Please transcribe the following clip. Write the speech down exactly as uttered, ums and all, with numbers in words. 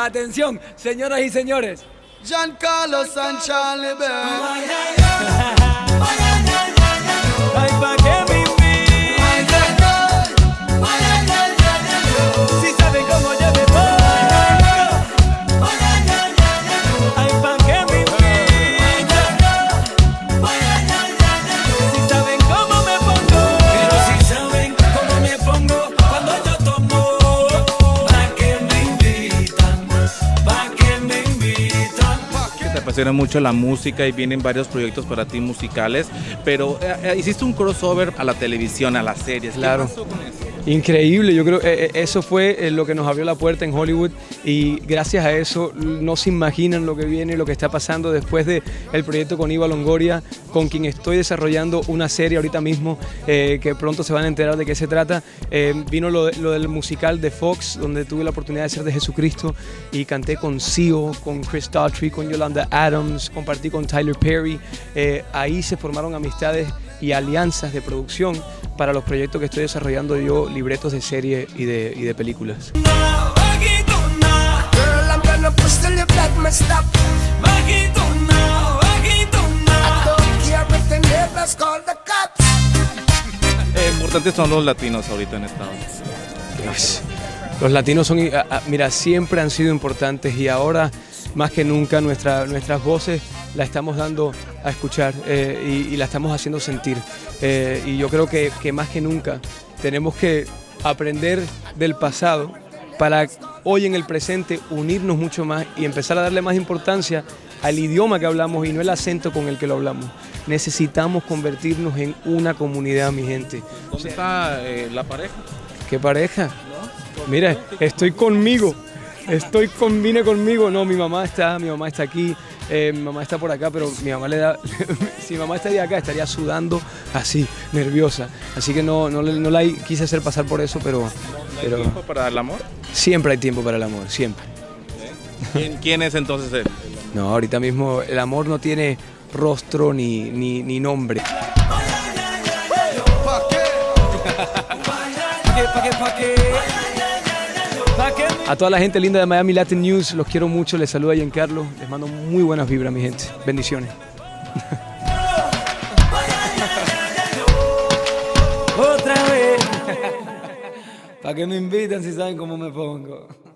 Atención, señoras y señores. Giancarlos Canela. Ay, pa' que mi fin. Si saben cómo yo me voy. Ay, pa' que mi fin. Si saben cómo me pongo. Pero si saben cómo me pongo cuando yo tomo. Pa' que me invitan, pa' que me invitan. Que te apasiona mucho la música y vienen varios proyectos para ti musicales, pero eh, hiciste un crossover a la televisión, a las series. Claro. ¿Qué pasó con eso? Increíble, yo creo que eh, eso fue eh, lo que nos abrió la puerta en Hollywood, y gracias a eso no se imaginan lo que viene y lo que está pasando después de el proyecto con Eva Longoria, con quien estoy desarrollando una serie ahorita mismo, eh, que pronto se van a enterar de qué se trata. Eh, vino lo, de, lo del musical de Fox, donde tuve la oportunidad de ser de Jesucristo y canté con C E O, con Chris Dautry, con Yolanda Adams, compartí con Tyler Perry. Eh, ahí se formaron amistades y alianzas de producción para los proyectos que estoy desarrollando yo, libretos de serie y de, y de películas. Eh, importantes son los latinos ahorita en Estados Unidos. Los latinos son, mira, siempre han sido importantes, y ahora más que nunca nuestra, nuestras voces la estamos dando a escuchar, eh, y, y la estamos haciendo sentir. Eh, y yo creo que, que más que nunca tenemos que aprender del pasado para hoy en el presente unirnos mucho más y empezar a darle más importancia al idioma que hablamos y no el acento con el que lo hablamos. Necesitamos convertirnos en una comunidad, mi gente. ¿Dónde está eh, la pareja? ¿Qué pareja? Mira, estoy conmigo. Estoy con, vine conmigo, no, mi mamá está, mi mamá está aquí, eh, mi mamá está por acá, pero mi mamá le da, si mi mamá estaría acá estaría sudando así, nerviosa, así que no, no, no la quise hacer pasar por eso, pero... ¿No pero, hay tiempo para el amor? Siempre hay tiempo para el amor, siempre. ¿Quién, quién es entonces él? No, ahorita mismo el amor no tiene rostro ni, ni, ni nombre. A toda la gente linda de Miami Latin News, los quiero mucho, les saluda Jencarlos, les mando muy buenas vibras, mi gente. Bendiciones. Otra vez, para que me invitan si saben cómo me pongo.